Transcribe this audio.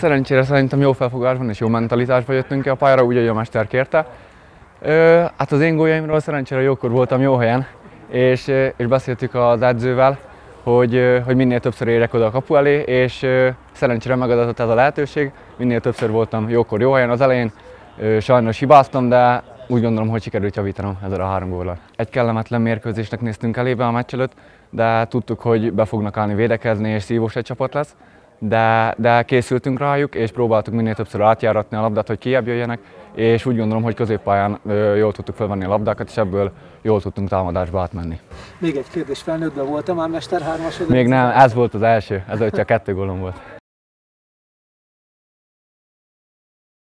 Szerencsére szerintem jó felfogásban és jó mentalitásban jöttünk ki a pályára, úgy, ahogy a mester kérte. Hát az én góljaimról szerencsére jókor voltam jó helyen, és beszéltük az edzővel, hogy minél többször érek oda a kapu elé, és szerencsére megadatott ez a lehetőség. Minél többször voltam jókor jó helyen az elején, sajnos hibáztam, de úgy gondolom, hogy sikerült javítanom ezzel a 3 góllal. Egy kellemetlen mérkőzésnek néztünk elébe a meccs előtt, de tudtuk, hogy be fognak állni védekezni, és szívós egy csapat lesz. De készültünk rájuk, és próbáltuk minél többször átjáratni a labdát, hogy kijebb jöjjenek, és úgy gondolom, hogy középpályán jól tudtuk felvenni a labdákat, és ebből jól tudtunk támadásba átmenni. Még egy kérdés, felnőttben volt-e már mester 3-asod? Még nem, ez volt az első, ez a 2 gólom volt.